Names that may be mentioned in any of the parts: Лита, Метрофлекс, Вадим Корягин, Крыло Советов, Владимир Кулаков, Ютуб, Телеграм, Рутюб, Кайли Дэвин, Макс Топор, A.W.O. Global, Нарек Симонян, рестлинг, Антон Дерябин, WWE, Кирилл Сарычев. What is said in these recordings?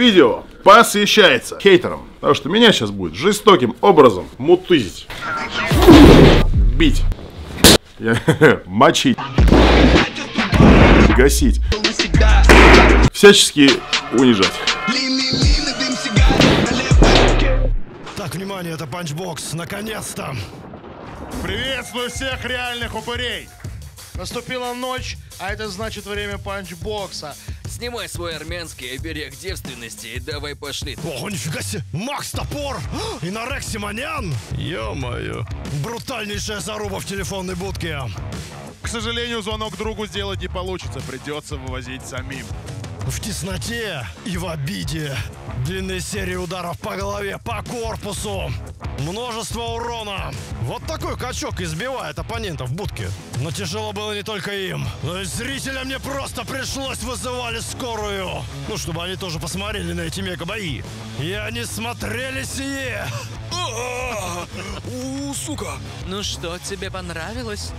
видео посвящается хейтерам, потому что меня сейчас будет жестоким образом мутызить, бить, мочить, гасить, всячески унижать. Так, внимание, это панчбокс, наконец-то! Приветствую всех реальных упырей! Наступила ночь, а это значит время панчбокса. Снимай свой армянский оберег девственности и давай пошли. Ого, нифига себе! Макс Топор и Нарек Симонян! Ё-моё! Брутальнейшая заруба в телефонной будке. К сожалению, звонок другу сделать не получится, придется вывозить самим. В тесноте и в обиде. Длинные серии ударов по голове, по корпусу. Множество урона. Вот такой качок избивает оппонента в будке. Но тяжело было не только им. Но и зрителям мне просто пришлось вызывали скорую. Ну, чтобы они тоже посмотрели на эти мега-бои. И они смотрели сие. Сука. Ну что, тебе понравилось?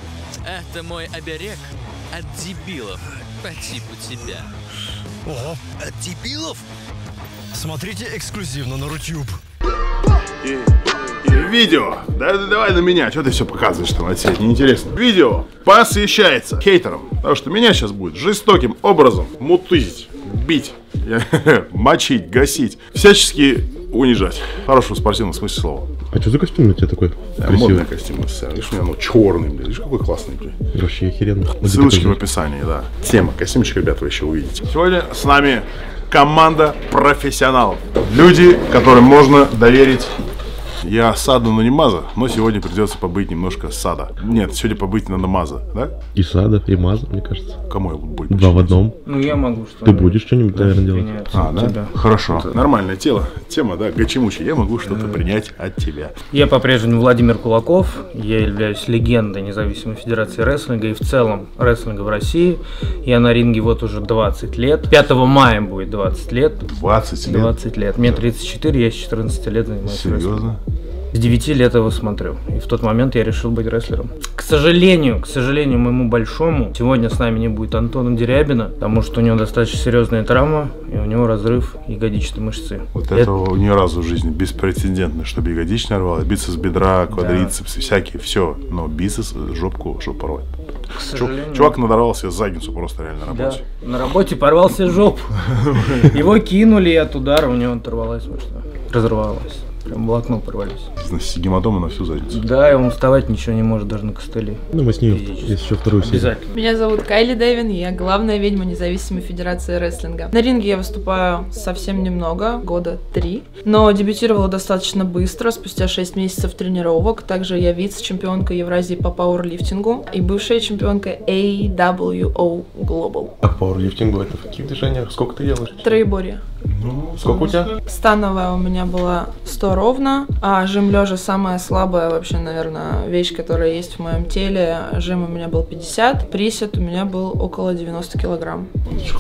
Это мой оберег от дебилов по типу тебя. Ого. От дебилов? Смотрите эксклюзивно на Рутюб. Видео. Давай на меня. Что ты все показываешь там? Это неинтересно. Видео посвящается хейтерам. Потому что меня сейчас будет жестоким образом мутызить, бить, мочить, гасить, всячески унижать. Хорошего спортивного смысла слова. А что за костюм у тебя такой? Модный костюм. Видишь, у меня оно черный, блин. Видишь, какой классный, блин. Вообще охеренно. Ссылочки в описании, да. Тема костюмчик, ребята, вы еще увидите. Сегодня с нами команда профессионалов. Люди, которым можно доверить. Я саду, но не маза, но сегодня придется побыть немножко сада. Нет, сегодня побыть надо маза, да? И сада, и маза, мне кажется. Кому я буду? Два в одном. Ну я могу что-то. Ты будешь что-нибудь, наверное, делать? А, да? Тебя. Хорошо. Это... Нормальное тело. Тема, да, гачимучи. Я могу что-то принять от тебя. Я по-прежнему Владимир Кулаков. Я являюсь легендой независимой федерации рестлинга и в целом рестлинга в России. Я на ринге вот уже 20 лет. 5 мая будет 20 лет. 20 лет? 20 лет. Мне 34, я с 14 лет занимаюсь. Серьезно? С 9 лет его смотрю, и в тот момент я решил быть рестлером. К сожалению моему большому, сегодня с нами не будет Антона Дерябина, потому что у него достаточно серьезная травма, и у него разрыв ягодичной мышцы. Вот этого ни разу в жизни, беспрецедентно, чтобы ягодичная рвалась, бицепс бедра, квадрицепс, да. Всякие, все, но бицепс, жопку, жопу порвать. Чувак надорвал себе задницу просто реально на работе. Да, на работе порвал себе жопу. Его кинули от удара, у него оторвалась мышца, разорвалась. Прям блокно порвались. С гематомой на всю задницу. Да, и он вставать ничего не может даже на костыли. Ну, мы с ним есть еще вторую серию. Меня зовут Кайли Дэвин, я главная ведьма независимой федерации рестлинга. На ринге я выступаю совсем немного, года 3. Но дебютировала достаточно быстро, спустя 6 месяцев тренировок. Также я вице-чемпионка Евразии по пауэрлифтингу и бывшая чемпионка A.W.O. Global. А пауэрлифтингу это в каких движениях? Сколько ты делаешь? Троеборье. Ну, сколько у тебя? Становая у меня была 100 ровно, а жим лежа самая слабая вообще, наверное, вещь, которая есть в моем теле. Жим у меня был 50, присед у меня был около 90 килограмм.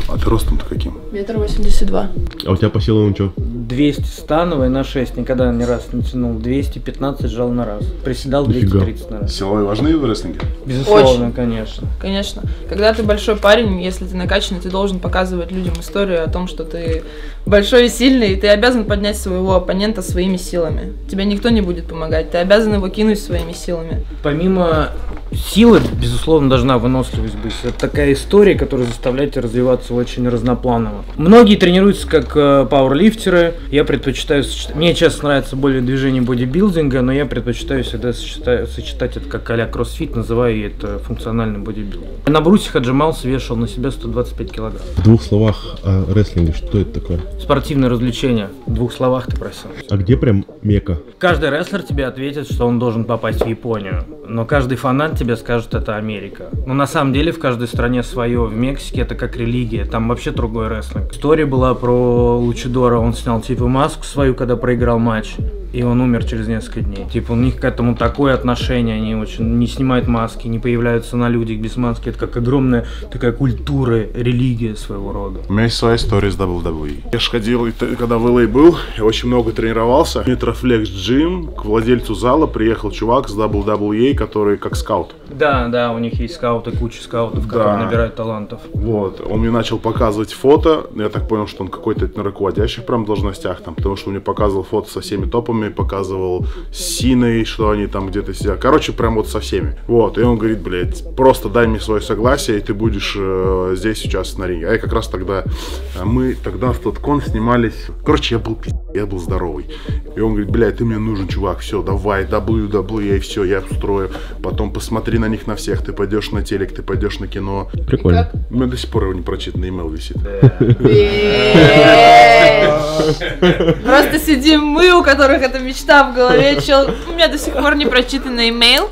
А ты ростом-то каким? 1,82 м. А у тебя по силам что? 200 становой на 6, никогда ни раз не тянул, 215 жал на раз, приседал 230 на раз. Силовые важны в рестлинге? Безусловно, очень. Конечно. Конечно. Когда ты большой парень, если ты накачанный, ты должен показывать людям историю о том, что ты... большой и сильный, и ты обязан поднять своего оппонента своими силами. Тебе никто не будет помогать, ты обязан его кинуть своими силами. Помимо силы, безусловно, должна выносливость быть. Это такая история, которая заставляет тебя развиваться очень разнопланово. Многие тренируются как пауэрлифтеры. Я предпочитаю сочетать... Мне часто нравится более движение бодибилдинга, но я предпочитаю всегда сочетать это как а-ля кроссфит, называю это функциональным бодибилдингом. На брусьях отжимался, вешал на себя 125 килограмм. В двух словах о рестлинге, что это такое? Спортивное развлечение. В двух словах ты просил. А где прям мека? Каждый рестлер тебе ответит, что он должен попасть в Японию. Но каждый фанат тебе скажет, это Америка. Но на самом деле в каждой стране свое. В Мексике это как религия. Там вообще другой рестлинг. История была про Лучидора. Он снял типа маску свою, когда проиграл матч. И он умер через несколько дней. Типа у них к этому такое отношение. Они очень не снимают маски, не появляются на людях без маски. Это как огромная такая культура, религия своего рода. У меня есть своя история с WWE. Я же ходил, когда в LA был, я очень много тренировался. Метрофлекс джим, к владельцу зала приехал чувак с WWE, который как скаут. Да, да, у них есть скауты, куча скаутов, которые набирают талантов. Вот, он мне начал показывать фото, я так понял, что он какой-то на руководящих прям должностях там, потому что он мне показывал фото со всеми топами, показывал с Синой, что они там где-то сидят, короче, прям вот со всеми. Вот, и он говорит, блядь, просто дай мне свое согласие, и ты будешь здесь сейчас на ринге. А я как раз тогда, мы тогда в Тоткон снимались, короче, я был здоровый. И он говорит, блядь, ты мне нужен, чувак, все, давай, WWE, все, я устрою. Потом посмотри на них на всех, ты пойдешь на телек, ты пойдешь на кино. Прикольно. У меня до сих пор его не прочитанный имейл висит. Просто сидим мы, у которых эта мечта в голове, чел, у меня до сих пор не прочитанный имейл.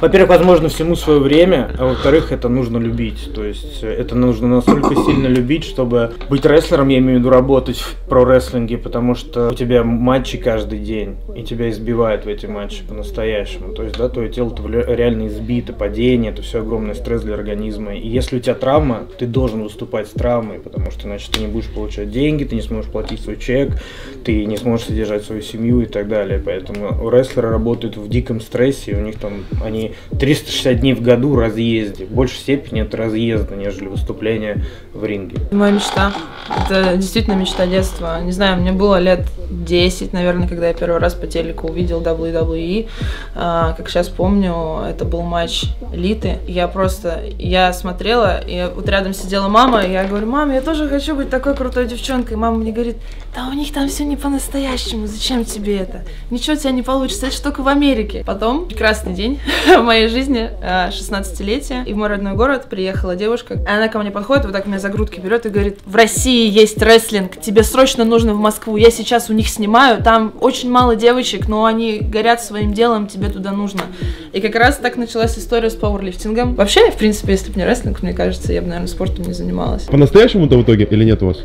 Во-первых, возможно, всему свое время, а во-вторых, это нужно любить. То есть это нужно настолько сильно любить, чтобы быть рестлером, я имею в виду работать в про-рестлинге, потому что у тебя матчи каждый день, и тебя избивают в эти матчи по-настоящему. То есть, да, твое тело-то реально избито, падение, это все огромный стресс для организма. И если у тебя травма, ты должен выступать с травмой, потому что иначе ты не будешь получать деньги, ты не сможешь платить свой чек, ты не сможешь содержать свою семью и так далее. Поэтому рестлеры работают в диком стрессе, и у них там они 360 дней в году разъезде. В большей степени это разъезда, нежели выступление в ринге. Моя мечта. Это действительно мечта детства. Не знаю, мне было лет 10, наверное, когда я первый раз по телеку увидел WWE. Как сейчас помню, это был матч Литы. Я смотрела, и вот рядом сидела мама, и я говорю, мам, я тоже хочу быть такой крутой девчонкой. Мама мне говорит, да у них там все не по-настоящему, зачем тебе это? Ничего у тебя не получится, это штука в Америке. Потом, прекрасный день в моей жизни, 16-летие, и в мой родной город приехала девушка. Она ко мне подходит, вот так меня за грудки берет и говорит, в России есть рестлинг, тебе срочно нужно в Москву, я сейчас у них снимаю, там очень мало девочек, но они горят своим делом, тебе туда нужно. И как раз так началась история с пауэрлифтингом. Вообще, в принципе, если бы не рестлинг, мне кажется, я бы, наверное, спортом не занималась. По-настоящему-то в итоге или нет у вас?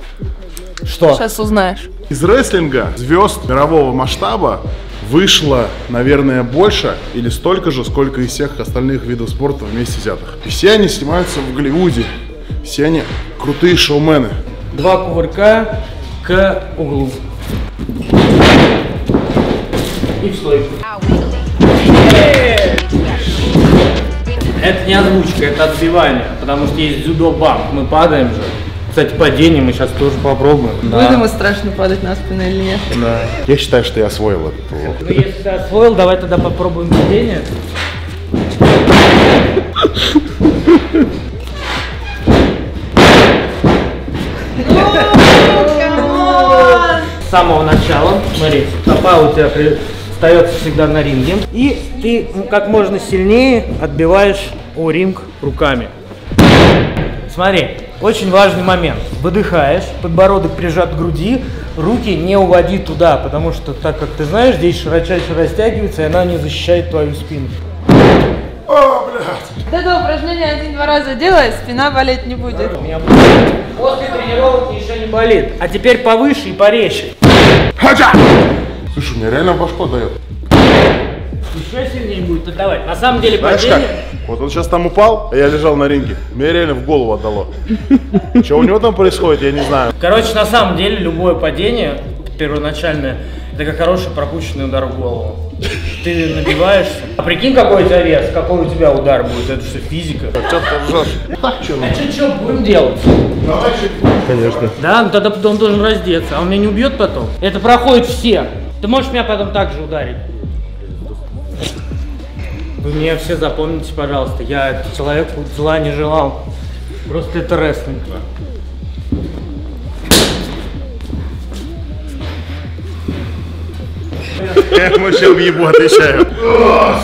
Что? Сейчас узнаешь. Из рестлинга звезд мирового масштаба вышло, наверное, больше или столько же, сколько из всех остальных видов спорта вместе взятых. И все они снимаются в Голливуде. Все они крутые шоумены. Два кувырка к углу. И в стойку. Это не озвучка, это отбивание. Потому что есть дзюдо-бамп, мы падаем же. Кстати, падение мы сейчас тоже попробуем. Выдумай, страшно падать на спину или нет. Да. Я считаю, что я освоил этот урок. Ну, если ты освоил, давай тогда попробуем падение. С самого начала, смотри, стопа у тебя остается всегда на ринге. И ты как можно сильнее отбиваешь о ринг руками. Смотри. Очень важный момент. Выдыхаешь, подбородок прижат к груди, руки не уводи туда, потому что, так как ты знаешь, здесь широчайше растягивается, и она не защищает твою спину. О, блядь! Вот это упражнение 1-2 раза делай, спина болеть не будет. Да, у меня после тренировки еще не болит. А теперь повыше и порезче. Хотя! Слушай, у меня реально башку дает. Еще сильнее будет отдавать. На самом деле, знаешь падение... как? Вот он сейчас там упал, а я лежал на ринге. Мне реально в голову отдало. Что у него там происходит, я не знаю. Короче, на самом деле, любое падение, первоначальное, это как хороший пропущенный удар в голову. Ты набиваешься. А прикинь, какой у тебя вес, какой у тебя удар будет. Это все физика. А что ты ржешь? Так, что будем делать? Давай, конечно. Да, ну тогда он должен раздеться. А он меня не убьет потом? Это проходит все. Ты можешь меня потом так же ударить? Вы меня все запомните, пожалуйста, я человеку зла не желал, просто это рестлинг. Я ему сейчас въебу отвечаю. О,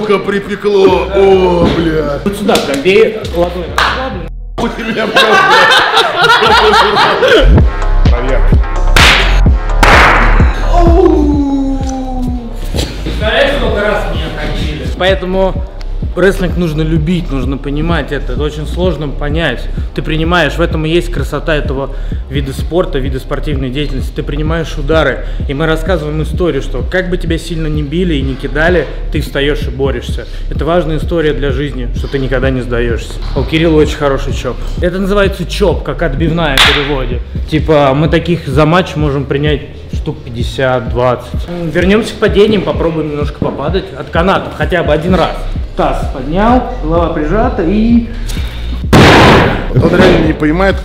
сука, припекло, о, бля. Вот сюда прям бей ладонь. Хуй ты меня просто. Проверка. Представляешь, сколько раз меня ходили. Поэтому рестлинг нужно любить, нужно понимать это очень сложно понять. Ты принимаешь, в этом и есть красота этого вида спорта, вида спортивной деятельности. Ты принимаешь удары, и мы рассказываем историю, что как бы тебя сильно не били и не кидали, ты встаешь и борешься. Это важная история для жизни, что ты никогда не сдаешься. У Кирилла очень хороший чоп. Это называется чоп, как отбивная в переводе. Типа мы таких за матч можем принять штук 50-20. Вернемся к падениям, попробуем немножко попадать от канатов хотя бы один раз. таз поднял, голова прижата и... Он реально не понимает,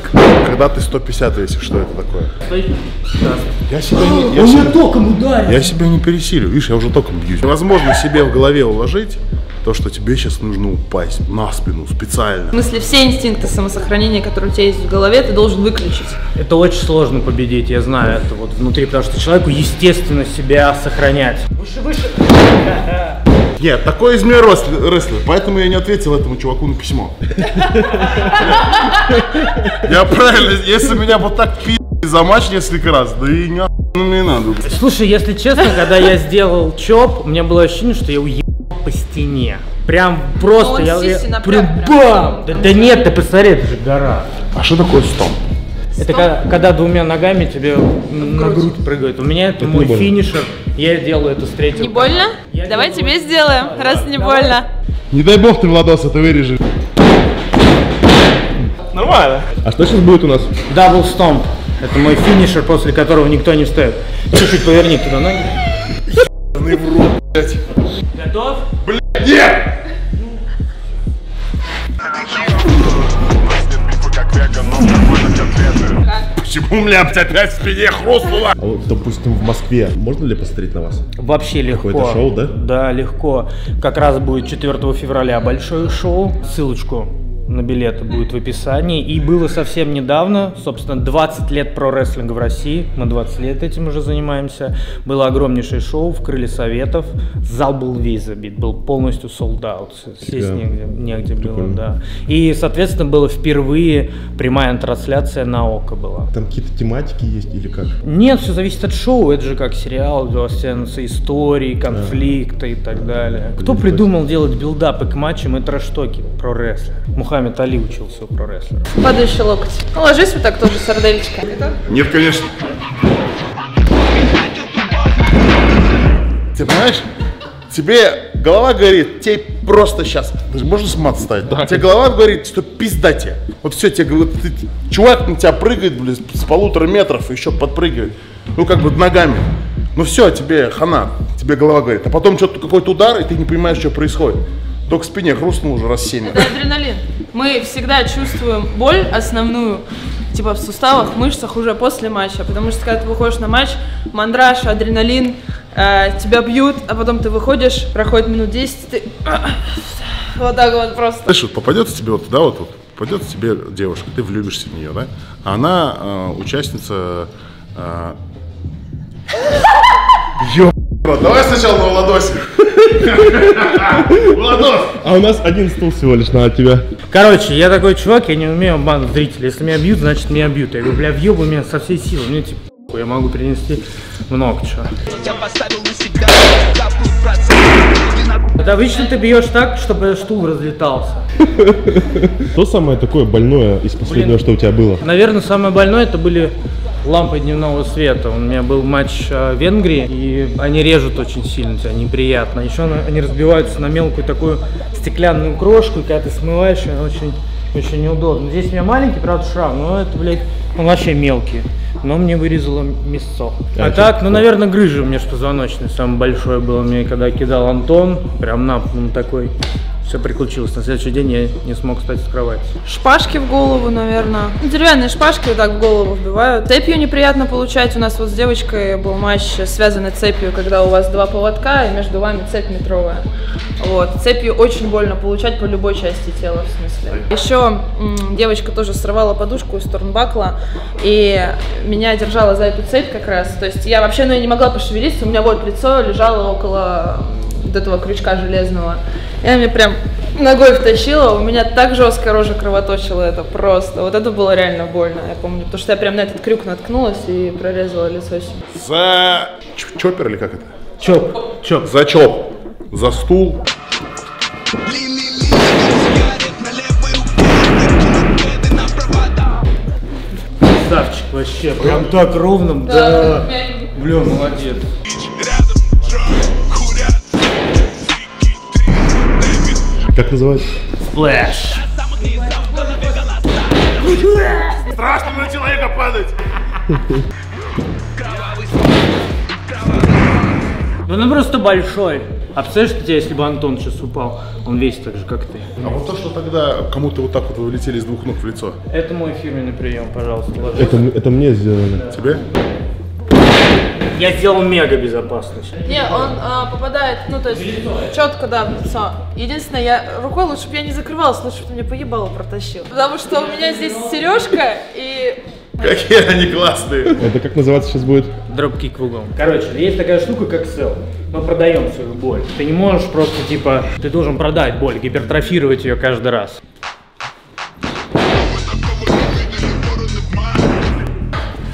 когда ты 150 весишь, что это такое. Стой. Я себя не... Я себя, током ударил. Я себя не пересилю, видишь, я уже током бьюсь. Невозможно себе в голове уложить то, что тебе сейчас нужно упасть на спину специально. В смысле, все инстинкты самосохранения, которые у тебя есть в голове, ты должен выключить. Это очень сложно победить, я знаю это вот внутри, потому что человеку естественно себя сохранять. Выше, выше. Нет, такой из меня рестлер, поэтому я не ответил этому чуваку на письмо. Я правильно, если меня вот так пи***ли за матч несколько раз, да и не надо. Слушай, если честно, когда я сделал чоп, у меня было ощущение, что я уехал по стене. Прям просто, я прям бам! Да нет, ты посмотри, это же гора. А что такое стомп? Это когда двумя ногами тебе на грудь прыгают. У меня это мой финишер, я делаю это с третьего. Не больно? Давай тебе сделаем, раз не больно. Не дай бог ты, Владос, это вырежешь. Нормально. А что сейчас будет у нас? Дабл стомп. Это мой финишер, после которого никто не встает. Чуть-чуть поверни туда ноги. Ебаный в рот, блядь. Готов? Блядь, нет! Почему у меня опять в спине хрустнуло? А вот, допустим, в Москве можно ли посмотреть на вас? Вообще легко. Какое-то шоу, да? Да, легко. Как раз будет 4 февраля большое шоу. Ссылочку на билеты будет в описании. И было совсем недавно, собственно, 20 лет про-рестлинга в России. Мы 20 лет этим уже занимаемся. Было огромнейшее шоу в Крыле Советов. Зал был весь забит, был полностью солдат. Сесть негде было, да. И, соответственно, было впервые прямая трансляция на ОКО была. Там какие-то тематики есть или как? Нет, все зависит от шоу. Это же как сериал, истории, конфликты и так далее. Кто придумал делать билдапы к матчам и трэш-токи про-рестлинг? Метали учился про рестлера. Падай еще локоть. Ну, ложись вот так тоже, сардельчика. Нет, конечно. Ты понимаешь? Тебе голова говорит, тебе просто сейчас. Даже можно с мат ставить? Да. Тебе голова говорит, что пизда тебе. Вот все, тебе говорит, чувак на тебя прыгает, блин, с 1,5 метров, еще подпрыгивает. Ну, как бы ногами. Ну все, тебе хана. Тебе голова говорит. А потом что-то какой-то удар, и ты не понимаешь, что происходит. Только спине хрустнул уже раз 7. Это адреналин. Мы всегда чувствуем боль основную, типа в суставах, мышцах уже после матча. Потому что когда ты выходишь на матч, мандраж, адреналин, тебя бьют, а потом ты выходишь, проходит минут 10, ты вот так вот просто. Слышь, вот попадется тебе вот, да, вот, вот попадется тебе девушка, ты влюбишься в нее, да? Она участница... Давай сначала на Владосе. Владос! А у нас один стул всего лишь на тебя. Короче, я такой чувак, я не умею обманывать зрителей. Если меня бьют, значит меня бьют. Я говорю, бля, въебу меня со всей силы. Мне типа я могу принести много чего. Это обычно ты бьешь так, чтобы стул разлетался. Что самое такое больное из последнего, что у тебя было? Наверное, самое больное это были... лампы дневного света. У меня был матч в Венгрии, и они режут очень сильно тебя, неприятно. Еще они разбиваются на мелкую такую стеклянную крошку, и когда ты смываешь, она очень, очень неудобно. Здесь у меня маленький, правда, шрам, но это, блядь, он вообще мелкий. Но мне вырезало мясцо. А так, ну, наверное, грыжа у меня позвоночной самое большое было. Мне когда кидал Антон, прям на пол такой... Все приключилось. На следующий день я не смог встать с кровати. Шпажки в голову, наверное. Ну, деревянные шпажки вот так в голову вбивают. Цепью неприятно получать. У нас вот с девочкой был матч, связанный цепью, когда у вас 2 поводка, и между вами цепь метровая. Вот. Цепью очень больно получать по любой части тела, в смысле. Еще девочка тоже срывала подушку из турнбакла, и меня держала за эту цепь как раз. То есть я вообще, ну, я не могла пошевелиться, у меня вот лицо лежало около... вот этого крючка железного. И она мне прям ногой втащила, у меня так жестко рожа кровоточила, это просто. Вот это было реально больно, я помню. Потому что я прям на этот крюк наткнулась и прорезала лицо. За... чоппер или как это? Чоп. Чоп. За чоп. За стул. Красавчик вообще, прям так ровно. Да. Бля, молодец. Как называется? Сплэш. Страшно на человека падать. Он просто большой. А представляешь, что тебя, если бы Антон сейчас упал, он весит так же, как ты. А вот то, что тогда кому-то вот так вот вылетели с двух ног в лицо. Это мой фирменный прием, пожалуйста. Это мне сделали. Да. Тебе? Я сделал мега безопасность. Не, он попадает, ну то есть четко, да, в лицо. Единственное, я рукой лучше бы я не закрывалась, лучше бы ты мне поебало протащил. Потому что у меня здесь сережка и... Какие они классные. Это как называться сейчас будет? Дропкик в угол. Короче, есть такая штука, как сел. Мы продаем свою боль. Ты не можешь просто типа, ты должен продать боль, гипертрофировать ее каждый раз.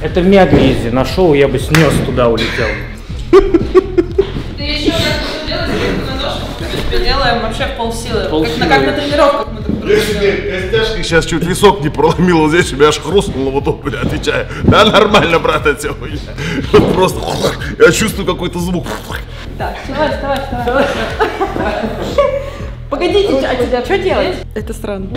Это в Мегвизе, на шоу я бы снес туда, улетел. Ты еще раз это делаешь, мы делаем вообще в полсилы. Как на тренировках мы так дружим. Сейчас чуть висок не проломило здесь, у меня аж хрустнуло вот тут, бля, отвечаю. Да, нормально, брат, от тебя. Просто я чувствую какой-то звук. Так, вставай, вставай, вставай. Погодите, а тебя что делать? Это странно.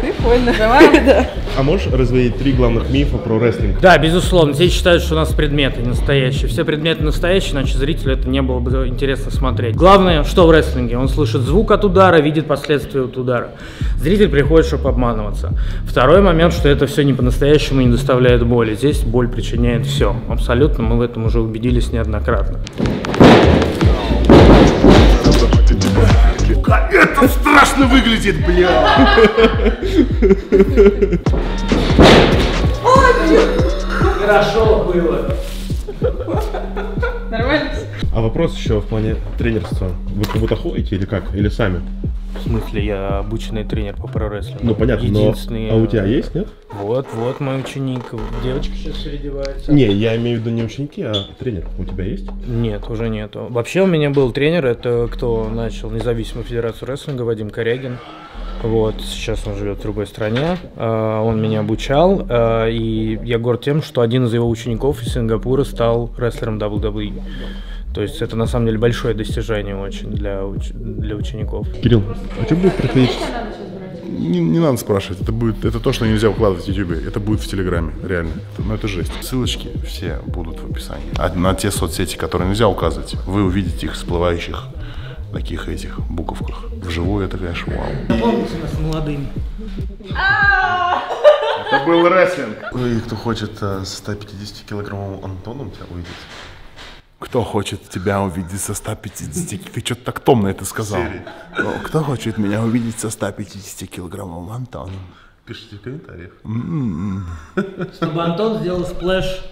Прикольно. Давай. А можешь развеять 3 главных мифа про рестлинг? Да, безусловно. Все считают, что у нас предметы настоящие. Все предметы настоящие, иначе зрителю это не было бы интересно смотреть. Главное, что в рестлинге? Он слышит звук от удара, видит последствия от удара. Зритель приходит, чтобы обманываться. Второй момент, что это все не по-настоящему не доставляет боли. Здесь боль причиняет все. Абсолютно, мы в этом уже убедились неоднократно. Это страшно выглядит, бля! Хорошо было. Нормально? А вопрос еще в плане тренерства. Вы как будто ходите или как? Или сами? В смысле, я обученный тренер по прорестлингу. Ну понятно, единственный... но... А у тебя есть, нет? Вот, вот мой ученик. Девочки сейчас переодеваются. Не, я имею в виду не ученики, а тренер. У тебя есть? Нет, уже нету. Вообще у меня был тренер, это кто начал независимую федерацию рестлинга, Вадим Корягин. Вот, сейчас он живет в другой стране, он меня обучал, и я горд тем, что один из его учеников из Сингапура стал рестлером WWE. То есть это на самом деле большое достижение очень для учеников. Кирилл, а что будет происходить? Не надо спрашивать, это то, что нельзя укладывать в Ютубе, это будет в Телеграме, реально, но это жесть. Ссылочки все будут в описании. А на те соцсети, которые нельзя указывать, вы увидите их всплывающих таких этих буковках. Вживую это, конечно, вау. Помните нас молодыми. Это был рестлинг. И кто хочет со 150-килограммовым Антоном тебя увидеть? Кто хочет тебя увидеть со 150... Ты что-то так томно это сказал. Кто хочет меня увидеть со 150-килограммовым Антоном? Пишите в комментариях. Чтобы Антон сделал сплэш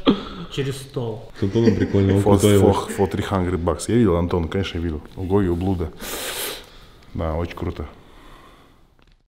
через стол. С Антоном прикольно. For 300 баксов. Я видел Антона, конечно, видел. Уго и ублюдо. Да, очень круто.